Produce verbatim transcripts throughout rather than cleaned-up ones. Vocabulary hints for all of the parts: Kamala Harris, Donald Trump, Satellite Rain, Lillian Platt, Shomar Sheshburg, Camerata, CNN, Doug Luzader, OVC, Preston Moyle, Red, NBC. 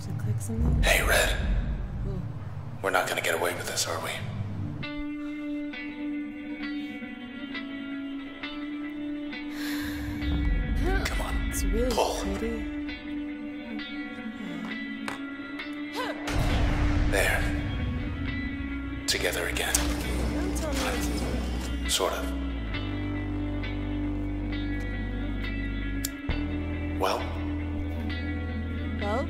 have to click something? Hey, Red. Ooh. We're not gonna get away with this, are we? Come on. It's really Pull. Pretty. There. Together again. Sort of. Well? Well?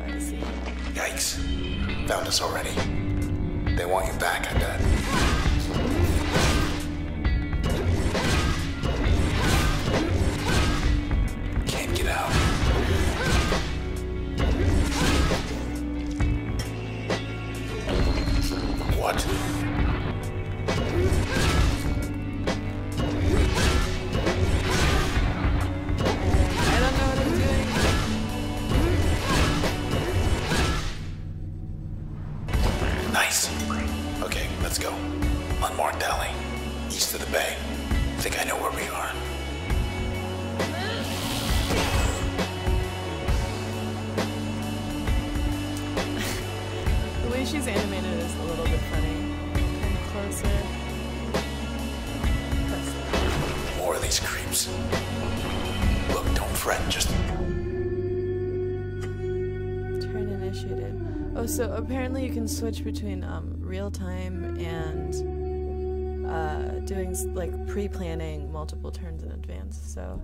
I see. Yikes. Found us already. They want you back, I bet. Can't get out. What? She's animated is a little bit funny. Come closer. Closer. More of these creeps. Look, don't fret, just... Turn initiative. Oh, so apparently you can switch between um, real-time and uh, doing, like, pre-planning multiple turns in advance, so...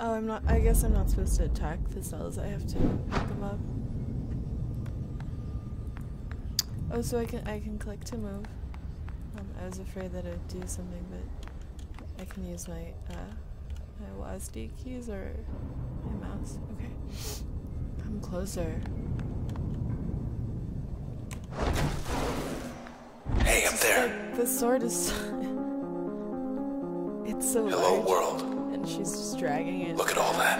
I'm not, I guess I'm not supposed to attack the cells. I have to pick them up. Oh, so I can I can click to move. Um, I was afraid that it would do something, but I can use my uh, my W A S D keys or my mouse. Okay, come closer. Hey, up there. Like, the sword is. It's so. Hello, large. World. And she's just dragging it. Look at all that.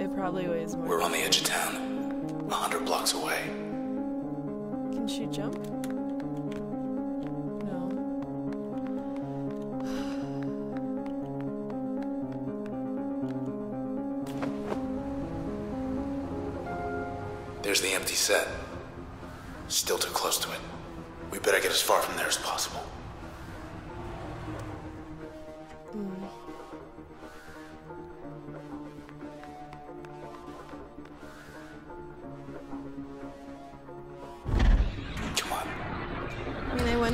It probably weighs more. We're on the edge of town, a hundred blocks away. Can she jump? No. There's the empty set. Still too close to it. We better get as far from there as possible.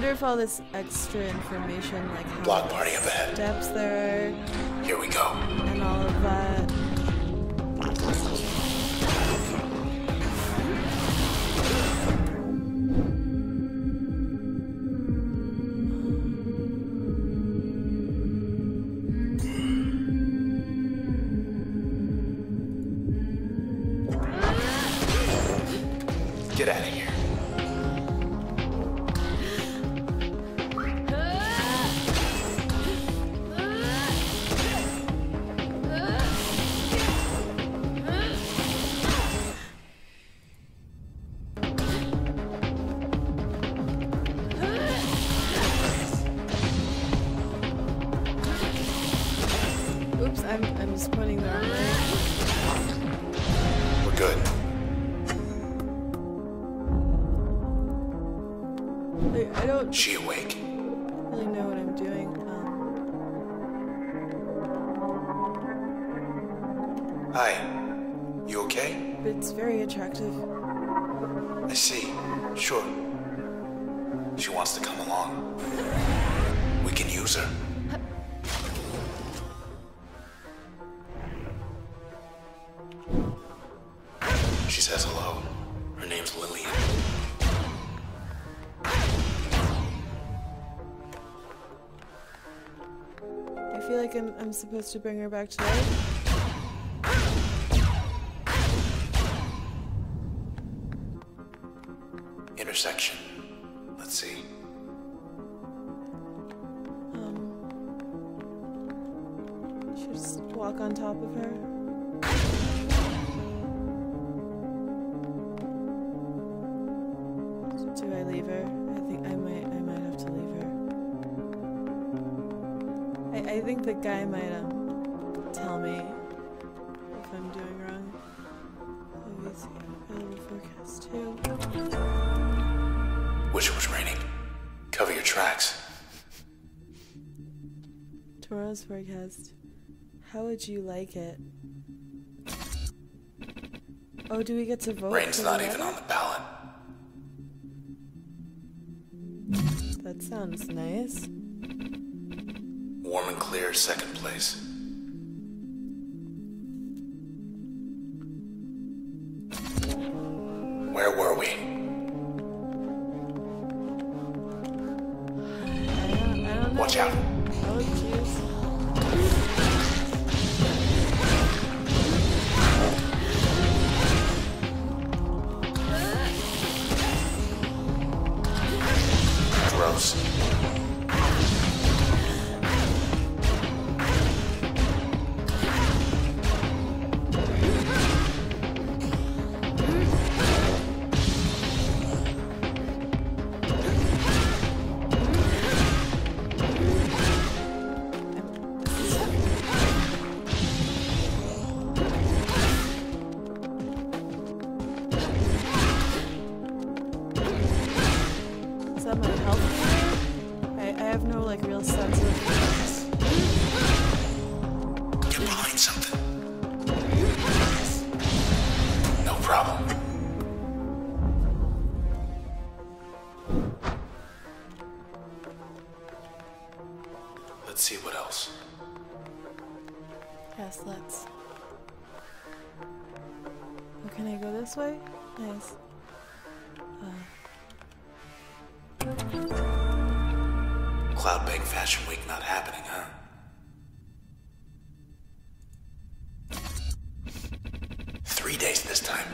If all this extra information, like how block party up ahead, steps there are, here we go, and all of that. I don't is she awake? Really know what I'm doing. Um, Hi. You okay? It's very attractive. I see. Sure. She wants to come along. We can use her. She says hello. Her name's Lillian. I feel like I'm, I'm supposed to bring her back to life. Intersection. Let's see. Um, should just walk on top of her. Do I leave her? I think I might. I might have to leave her. I, I think the guy might um tell me if I'm doing wrong. O V C available forecast two. Wish it was raining. Cover your tracks. Tomorrow's forecast. How would you like it? Oh, do we get to vote? Rain's not even on the ballot. That sounds nice. Warm and clear, second place. Where were we? Watch out. Oh, jeez. Gross. Let's see what else. Yes, let's. Oh, can I go this way? Nice. Uh. Cloud Bank Fashion Week not happening, huh? Three days this time.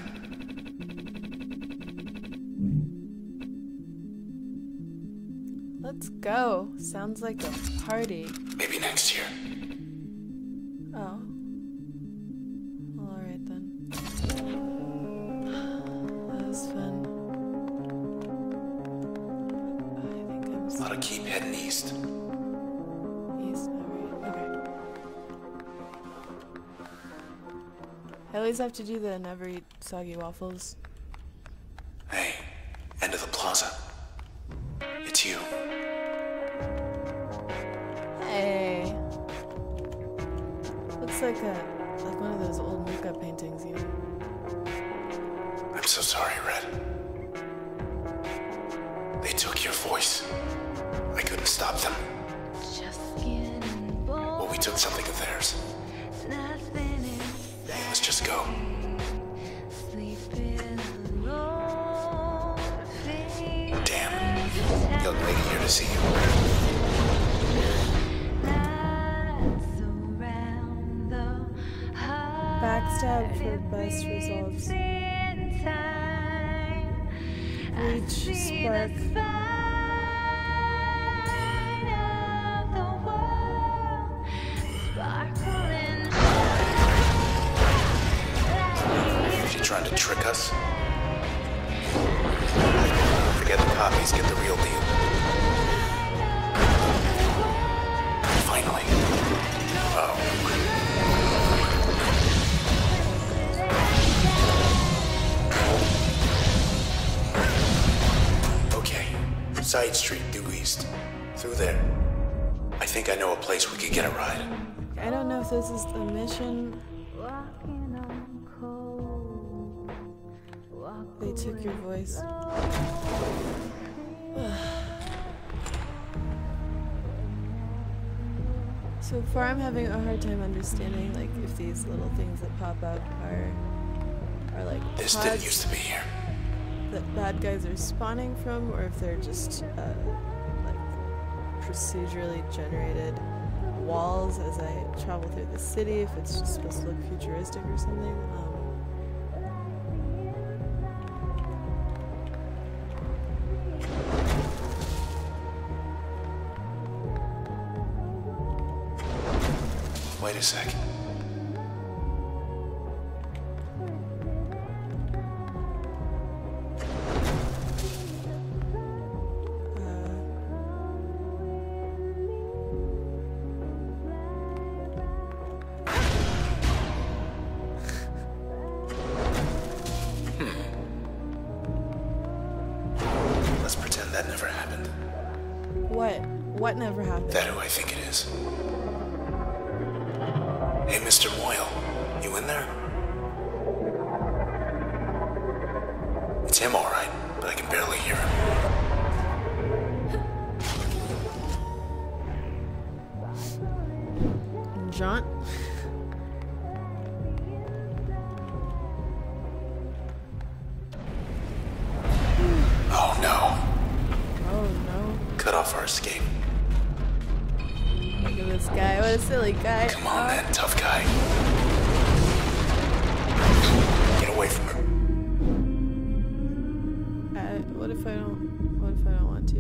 Let's go. Sounds like a party. Maybe next year. Oh. Well, all right then. That was fun. I think I'm just gotta keep heading east. East, all right. Okay. I always have to do the never eat soggy waffles. Hey, end of the plaza. It's you. Like a like one of those old Luca paintings, you know. I'm so sorry, Red. They took your voice. I couldn't stop them. Just skin and bone. But we took something of theirs. Nothing is sad. Let's just go. Sleeping alone. Damn. Young lady here to see you. Backstab for best results. Reach spark. Is she trying to trick us? Forget the copies, get the real deal. Finally. Oh. Sights street due east. Through there. I think I know a place we could get a ride. I don't know if this is the mission. They took your voice. So far I'm having a hard time understanding like if these little things that pop up are are like this didn't used to be here that bad guys are spawning from, or if they're just uh, like procedurally generated walls as I travel through the city, if it's just supposed to look futuristic or something. Um, Wait a second. Hmm. Let's pretend that never happened. What? What never happened? That who I think it is. Hey, Mister Moyle, you in there? It's him, all right, but I can barely hear him. John? Oh, no. Oh, no. Cut off our escape. Look at this guy, what a silly guy. Come on, man, tough guy. Get away from him. Uh, what if I don't, what if I don't want to?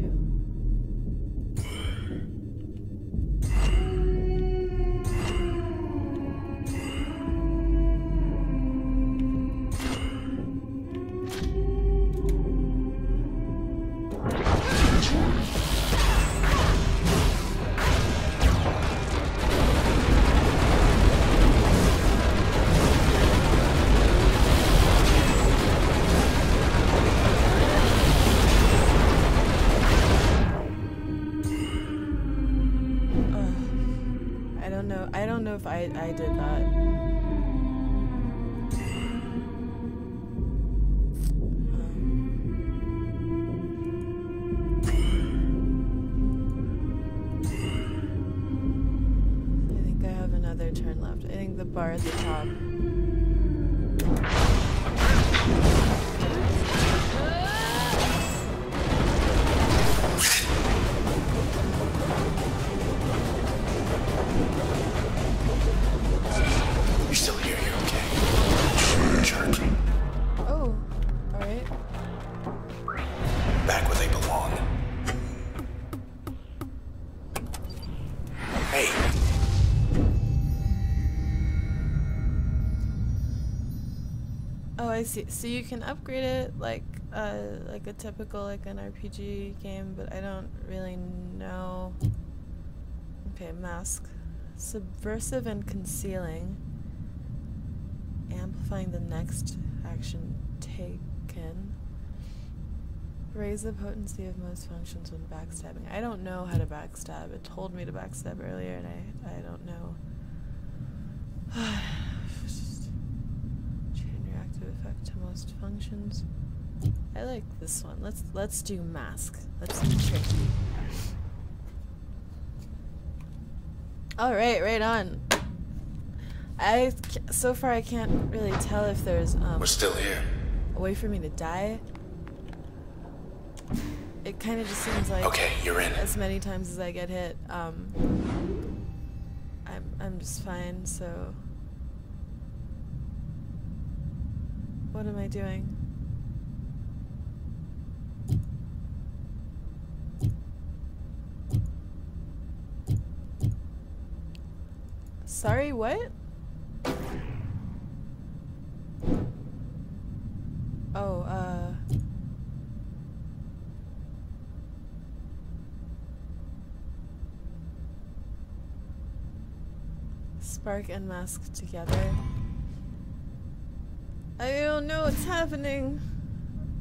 I don't know if I, I did that. I think I have another turn left. I think the bar at the top. I see. So you can upgrade it like uh, like a typical like an R P G game, but I don't really know. Okay, mask, subversive and concealing, amplifying the next action taken, raise the potency of most functions when backstabbing. I don't know how to backstab. It told me to backstab earlier, and I I don't know. Effect to most functions. I like this one. Let's let's do mask. Let's do tricky. All right, right on. I so far I can't really tell if there's um. We're still here. A way for me to die. It kind of just seems like. Okay, you're in. As many times as I get hit, um, I'm I'm just fine. So. What am I doing? Sorry, what? Oh, uh... Spark and mask together. I don't know what's happening.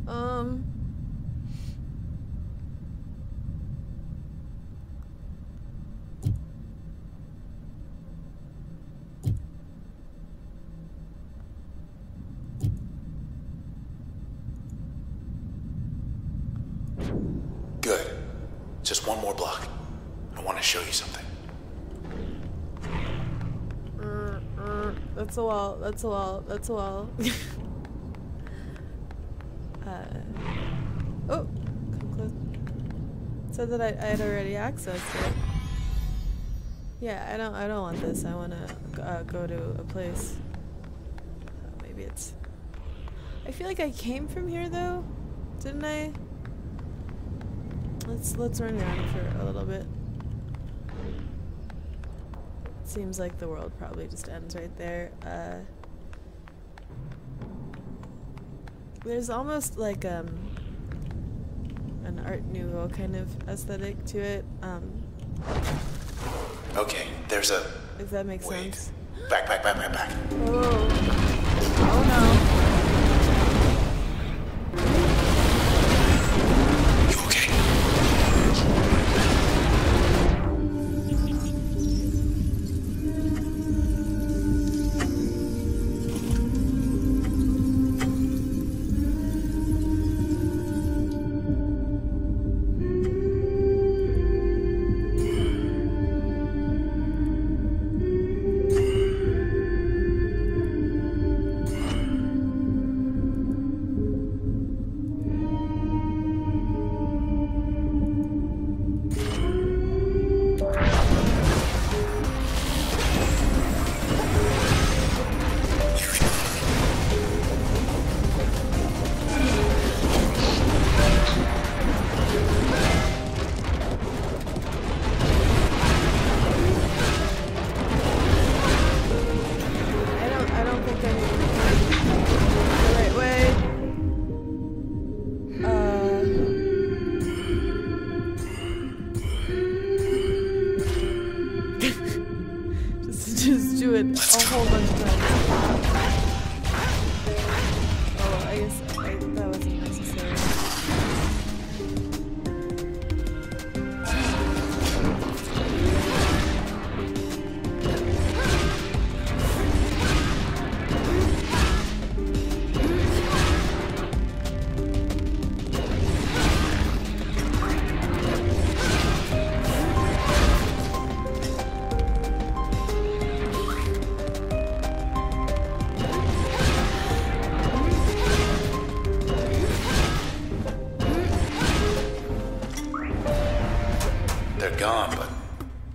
Um. Just one more block. I want to show you something. Mm, mm, that's a wall. That's a wall. That's a wall. uh, oh, come close. It said that I, I had already accessed it. Yeah, I don't. I don't want this. I want to uh, go to a place. Uh, maybe it's. I feel like I came from here though, didn't I? Let's let's run around for a little bit. Seems like the world probably just ends right there. Uh, there's almost like um, an Art Nouveau kind of aesthetic to it. Um, okay, there's a. If that makes wait. sense. Back, back, back, back, back. Oh, oh no.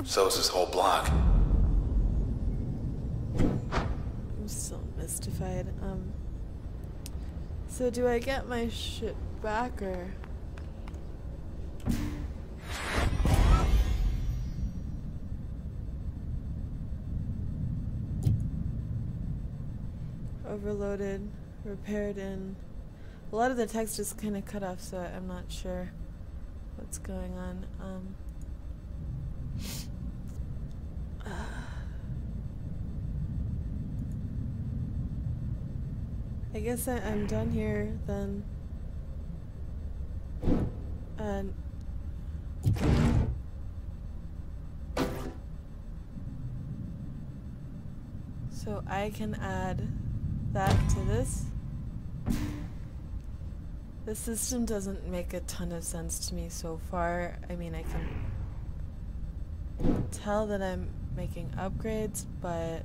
So is this whole block. I'm still mystified. Um, so do I get my shit back or? Overloaded, repaired in. A lot of the text is kind of cut off, so I'm not sure what's going on. Um. I guess I, I'm done here then. Uh, so I can add that to this. The system doesn't make a ton of sense to me so far. I mean, I can tell that I'm making upgrades, but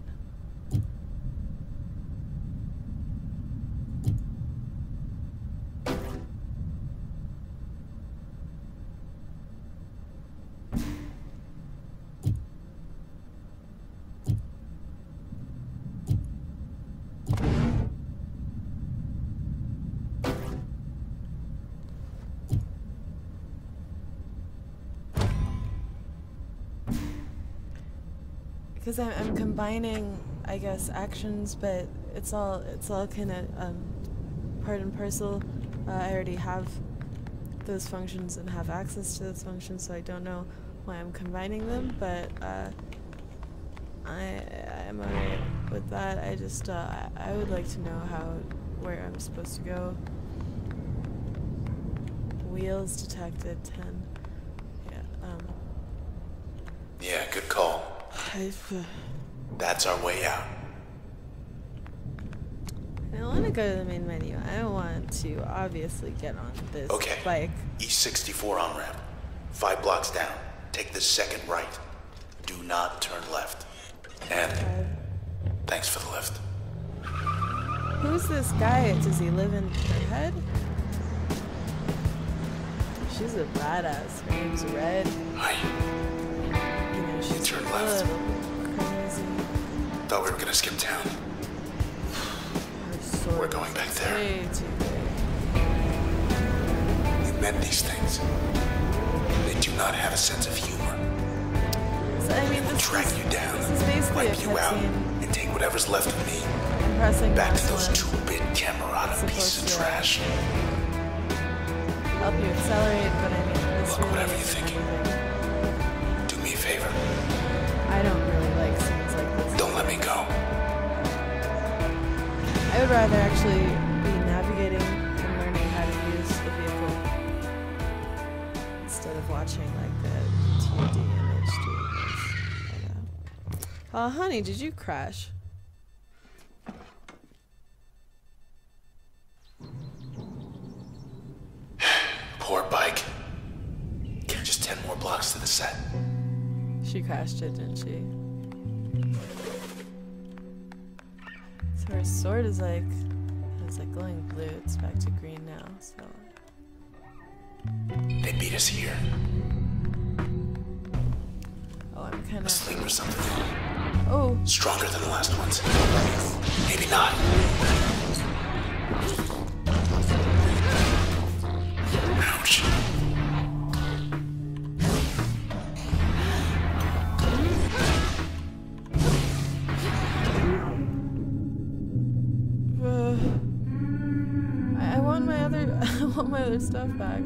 because I'm, I'm combining, I guess, actions, but it's all it's all kind of um, part and parcel. Uh, I already have those functions and have access to those functions, so I don't know why I'm combining them. But uh, I I'm alright with that. I just uh, I would like to know how where I'm supposed to go. Wheels detected ten. Yeah. Um. Yeah. Good call. That's our way out. I don't want to go to the main menu. I want to obviously get on this okay. bike. Okay. E sixty-four on ramp. Five blocks down. Take the second right. Do not turn left. And okay. Thanks for the lift. Who's this guy? Does he live in Red? She's a badass. Her name's Red. Hi. You know, she's turn left. Crazy. Thought we were gonna skip town. We're going back there. We meant these things. They do not have a sense of humor. So, I mean, they will track is, you down, wipe you out, scene. And take whatever's left of me back to those two-bit camerata pieces of trash. Help you accelerate, but I mean, this look, really whatever you're thinking, do me a favor. I don't really like scenes like this. Don't let me go. I would rather actually be navigating and learning how to use the vehicle instead of watching like the T D and H D. Oh, uh, honey, did you crash? Poor bike. Just ten more blocks to the set. She crashed it, didn't she? Her sword is like, it's like glowing blue. It's back to green now, so. They beat us here. Oh, I'm kind of asleep or something. Oh. Stronger than the last ones. Maybe not. Ouch. My other stuff back.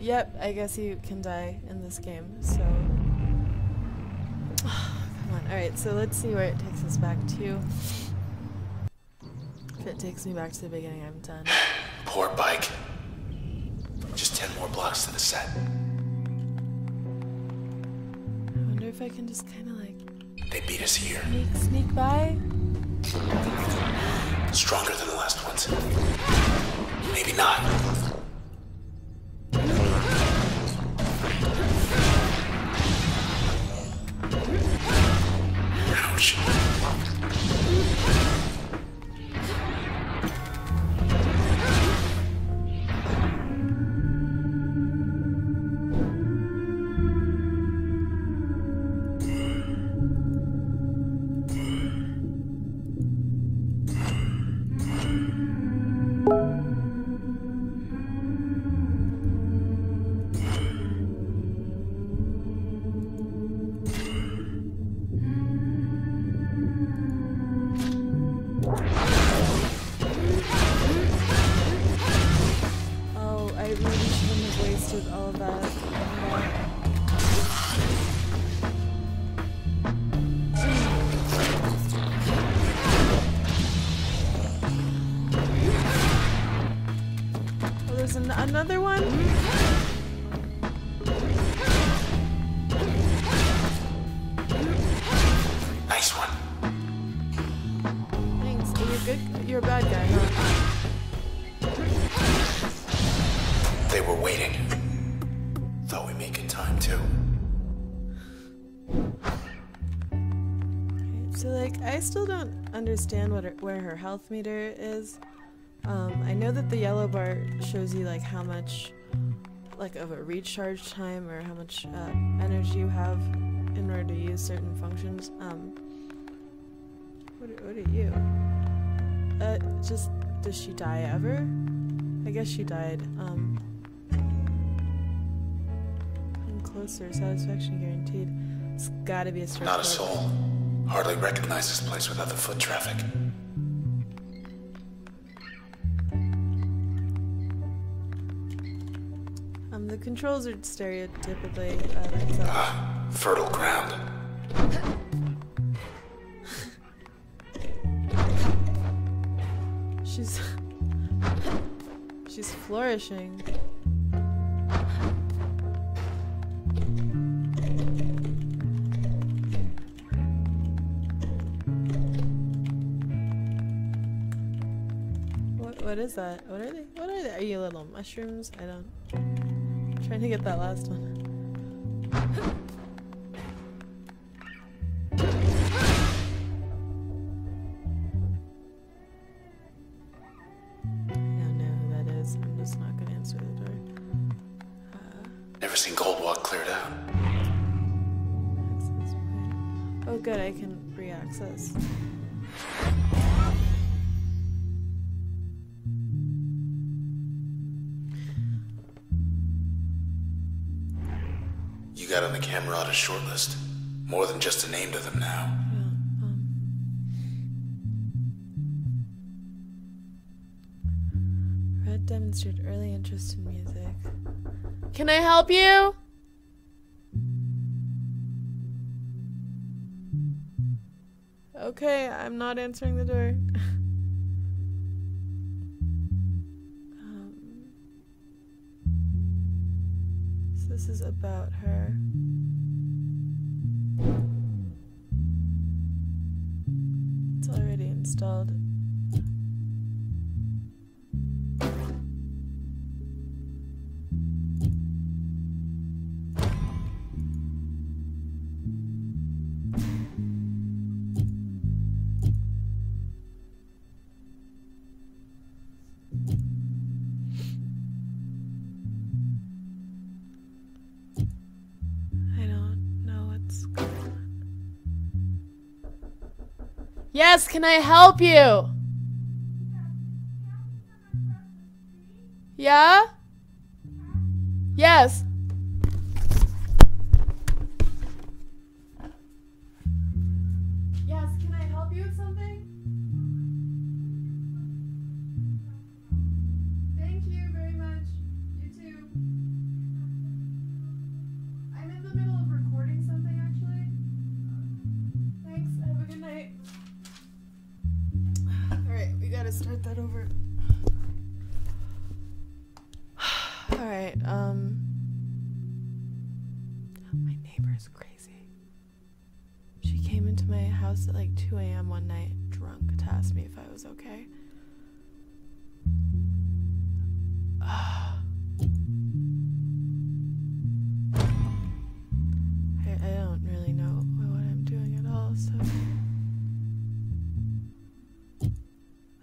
Yep, I guess you can die in this game, so... Oh, come on. Alright, so let's see where it takes us back to. If it takes me back to the beginning, I'm done. Poor bike. Just ten more blocks to the set. I wonder if I can just kind of like... They beat us here. Sneak, sneak by? Stronger than the last ones. Maybe not. Another one? Nice one. Thanks. Are you good? You're a bad guy, huh? They were waiting. Thought we make it time too. Okay, so like, I still don't understand what her, where her health meter is. Um, I know that the yellow bar shows you like how much like of a recharge time or how much uh, energy you have in order to use certain functions. Um, what are, what are you? Uh, just, does she die ever? I guess she died. Um, I'm closer, satisfaction guaranteed. It's gotta be a strip club. Not a soul. Hardly recognize this place without the foot traffic. Um, the controls are stereotypically uh, like so. Ah, fertile ground. She's she's flourishing. What is that? What are they? What are they? Are you little mushrooms? I don't. I'm trying to get that last one. I don't know who that is. I'm just not gonna answer the door. Uh, Never seen Goldwalk cleared out. Oh, good. I can re-access. Got on the Camerata shortlist. More than just a name to them now. Yeah, um. Red demonstrated early interest in music. Can I help you? Okay, I'm not answering the door. This is about her. It's already installed. Yes, can I help you? Yeah? Yes. Yes, can I help you with something? Thank you very much. You too. I'm in the middle of recording something, actually. Thanks, have a good night. Gotta start that over. Alright, um. My neighbor's crazy. She came into my house at like two A M one night, drunk, to ask me if I was okay. I, I don't really know what I'm doing at all, so.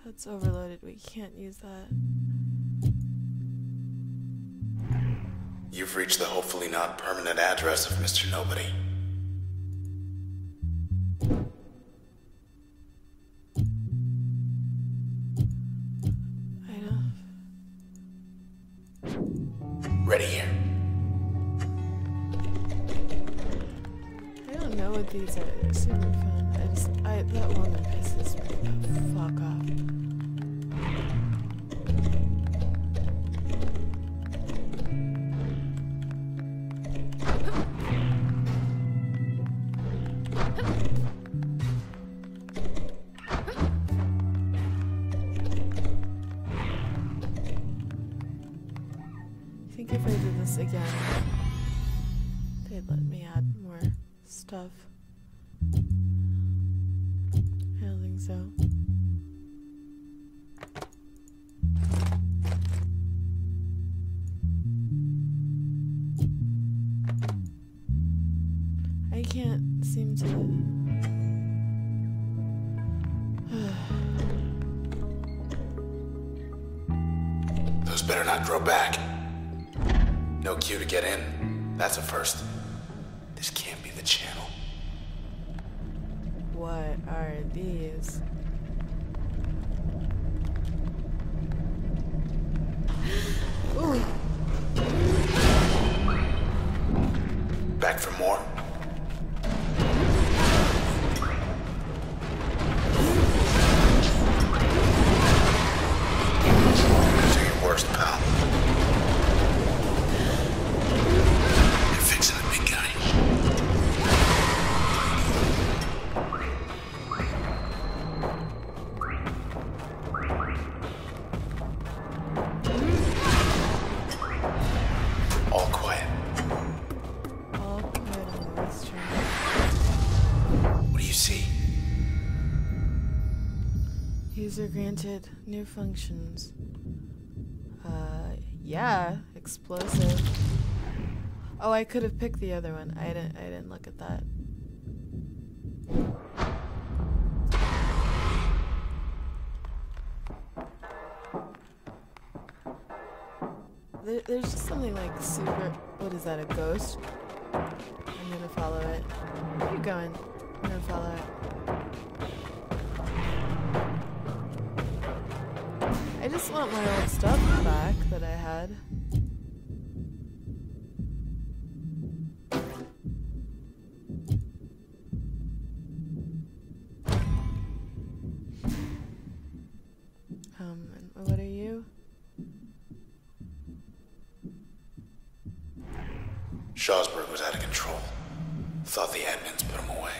It's overloaded. We can't use that. You've reached the hopefully not permanent address of Mister Nobody. I know. Ready here. I don't know what these are. They're super fun. I just, I, that woman pisses me the fuck off. Stuff. I don't think so. I can't seem to. Those better not grow back. No queue to get in. That's a first. This can't be the channel. What are these? Ooh. Back for more? Do your worst, pal. You're fixing the big guy. User granted new functions. Uh, yeah, explosive. Oh, I could have picked the other one. I didn't. I didn't look at that. There, there's just something like super. What is that? A ghost? I'm gonna follow it. Where are you going? I'm gonna follow it. I just want my old stuff back that I had. Um, and what are you? Sheshburg was out of control. Thought the admins put him away.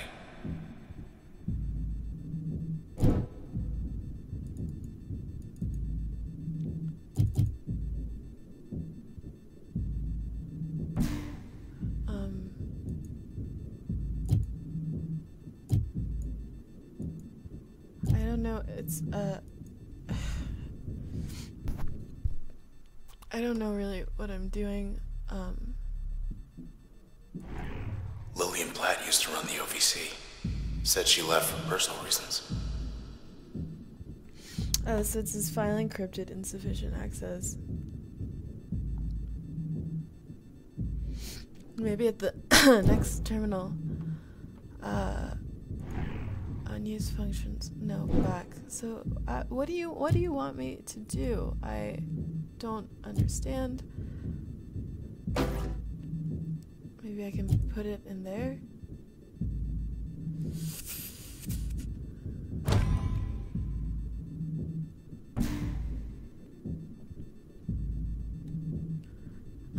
It's, uh, I don't know really what I'm doing, um. Lillian Platt used to run the O V C. Said she left for personal reasons. Oh, so it says file encrypted, insufficient access. Maybe at the next terminal. Uh. Unused functions. No, back. So, uh, what do you what do you want me to do? I don't understand. Maybe I can put it in there.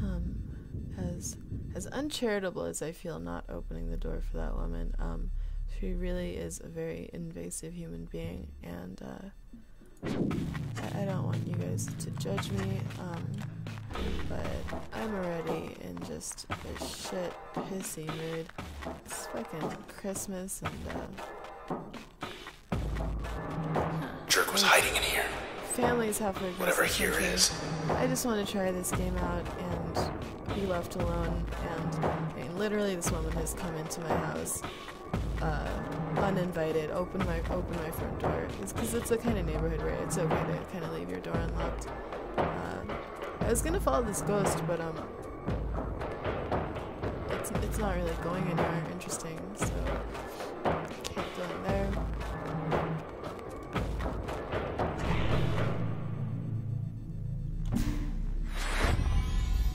Um, as as uncharitable as I feel not opening the door for that woman, um. She really is a very invasive human being, and uh, I, I don't want you guys to judge me, um, but I'm already in just a shit, pissy mood. It's fucking Christmas, and uh... Jerk was hiding in here. Family's halfway across whatever here is. I just want to try this game out and be left alone, and I mean, literally this woman has come into my house. Uh, uninvited, open my open my front door. It's because it's the kind of neighborhood where it's okay to kind of leave your door unlocked. Uh, I was gonna follow this ghost, but um, it's it's not really going anywhere interesting, so can't go in there.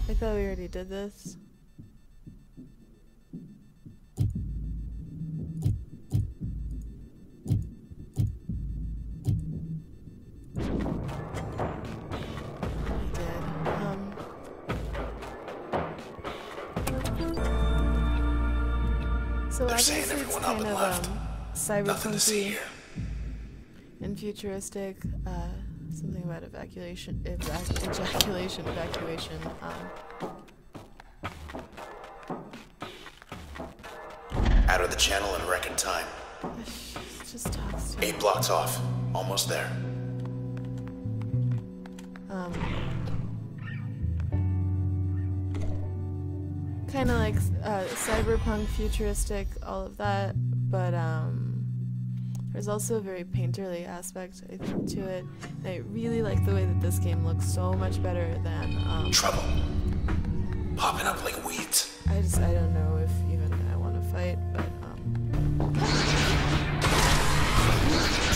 I thought we already did this. Kind of um, cyberpunky and futuristic, uh, something about evacuation, evac ejaculation, evacuation. Um. Out of the channel in record time. Just talks to me. Eight blocks off, almost there. Um, kind of like uh, cyberpunk, futuristic, all of that, but um, there's also a very painterly aspect, I think, to it. And I really like the way that this game looks so much better than um, Trouble. popping up like weeds. I just, I don't know if even I want to fight, but, um...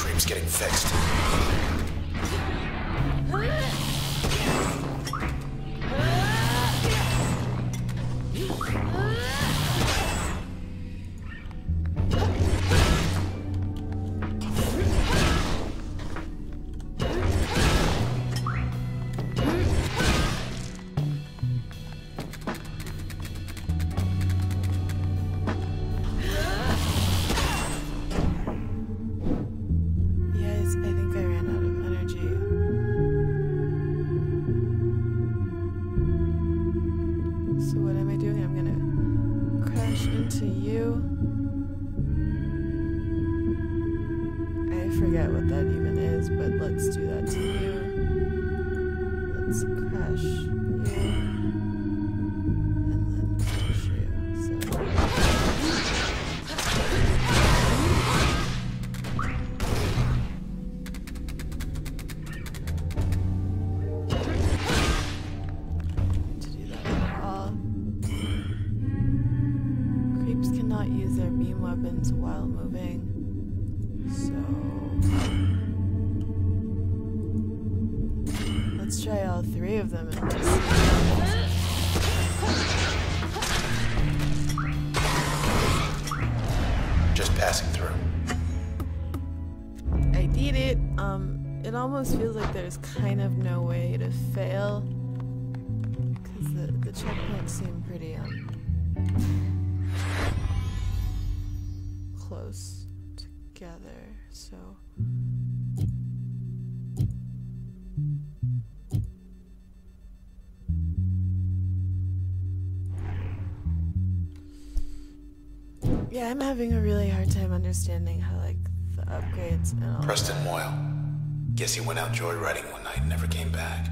Dream's getting fixed. Feels like there's kind of no way to fail because the, the checkpoints seem pretty um, close together, so yeah, I'm having a really hard time understanding how like the upgrades and all Preston Moyle. Guess he went out joyriding one night and never came back.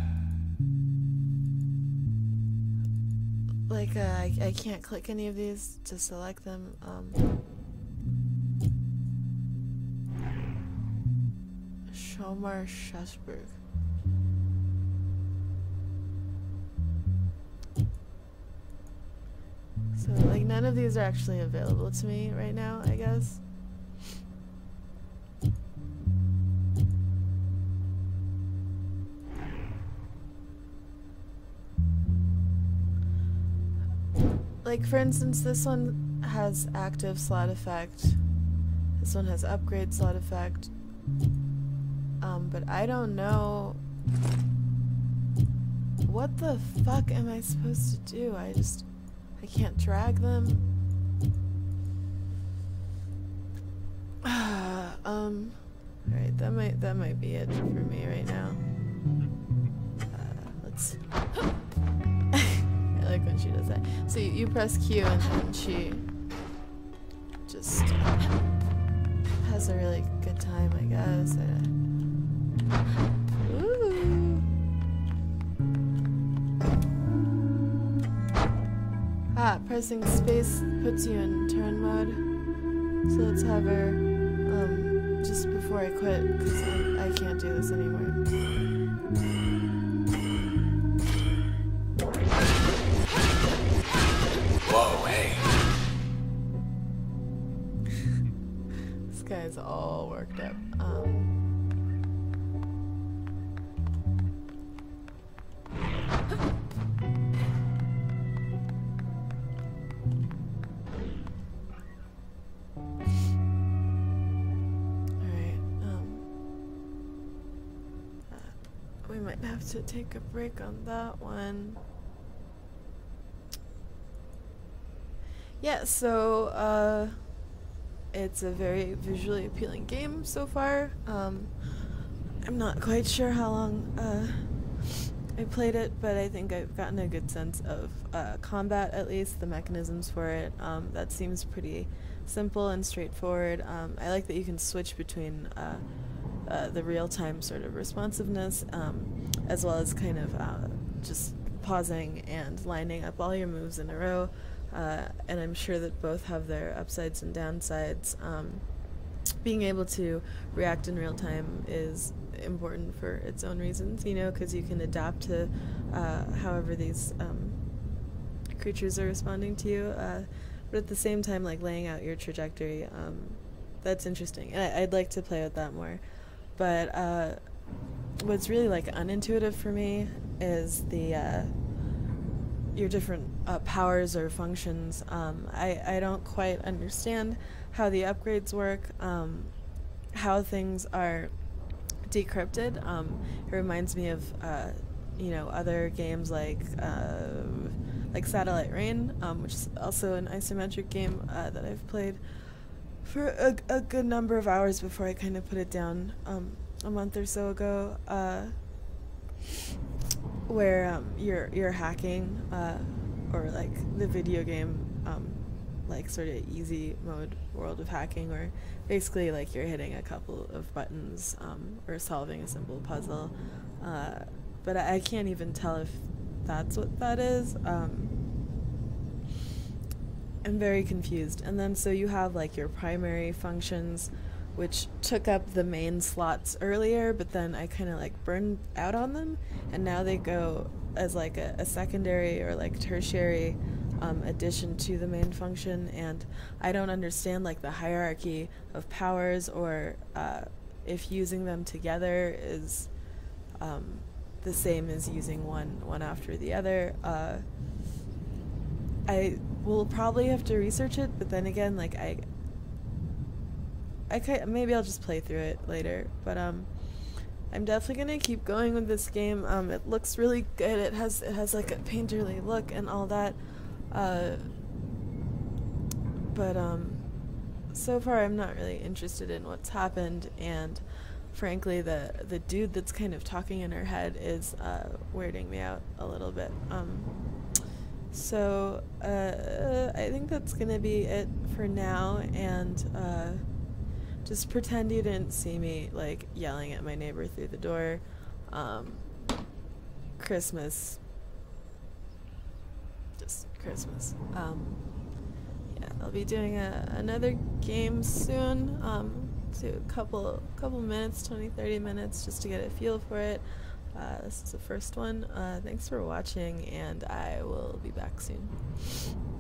Like, uh, I, I can't click any of these to select them. Um, Shomar Sheshburg. So, like, none of these are actually available to me right now, I guess. Like, for instance, this one has active slot effect, this one has upgrade slot effect, um, but I don't know... What the fuck am I supposed to do? I just... I can't drag them. um... Alright, that might, that might be it for me right now. Uh, let's... Like when she does that. So you, you press Q and then she just has a really good time, I guess. I, ooh. Ah, pressing space puts you in turn mode. So let's have her um, just before I quit, because I, I can't do this anymore. Whoa, hey. This guy's all worked up. Um. Alright, um. Uh, we might have to take a break on that one. Yeah, so uh, it's a very visually appealing game so far. Um, I'm not quite sure how long uh, I played it, but I think I've gotten a good sense of uh, combat, at least, the mechanisms for it. Um, that seems pretty simple and straightforward. Um, I like that you can switch between uh, uh, the real-time sort of responsiveness, um, as well as kind of uh, just pausing and lining up all your moves in a row. Uh, and I'm sure that both have their upsides and downsides. Um, being able to react in real time is important for its own reasons, you know, because you can adapt to uh, however these um, creatures are responding to you, uh, but at the same time, like, laying out your trajectory, um, that's interesting, and I, I'd like to play with that more. But uh, what's really, like, unintuitive for me is the uh, your different uh, powers or functions. Um, I, I don't quite understand how the upgrades work, um, how things are decrypted. Um, it reminds me of uh, you know, other games like uh, like Satellite Rain, um, which is also an isometric game uh, that I've played for a, a good number of hours before I kind of put it down um, a month or so ago, uh, where um, you're you're hacking, uh, or like the video game, um, like sort of easy mode world of hacking, where basically like you're hitting a couple of buttons um, or solving a simple puzzle. Uh, but I, I can't even tell if that's what that is. Um, I'm very confused. And then so you have like your primary functions, which took up the main slots earlier, but then I kind of like burned out on them, and now they go as like a, a secondary or like tertiary Um, addition to the main function, and I don't understand like the hierarchy of powers, or uh, if using them together is um, the same as using one one after the other. Uh, I will probably have to research it, but then again, like I, I ca maybe I'll just play through it later. But um, I'm definitely gonna keep going with this game. Um, it looks really good. It has it has like a painterly look and all that. Uh, but um, so far I'm not really interested in what's happened, and frankly the the dude that's kind of talking in her head is uh, weirding me out a little bit. Um, so uh, I think that's gonna be it for now, and uh, just pretend you didn't see me like yelling at my neighbor through the door. Um, Christmas. Christmas. Um, yeah, I'll be doing a, another game soon, um, to a couple, couple minutes, twenty, thirty minutes, just to get a feel for it. Uh, this is the first one. Uh, thanks for watching, and I will be back soon.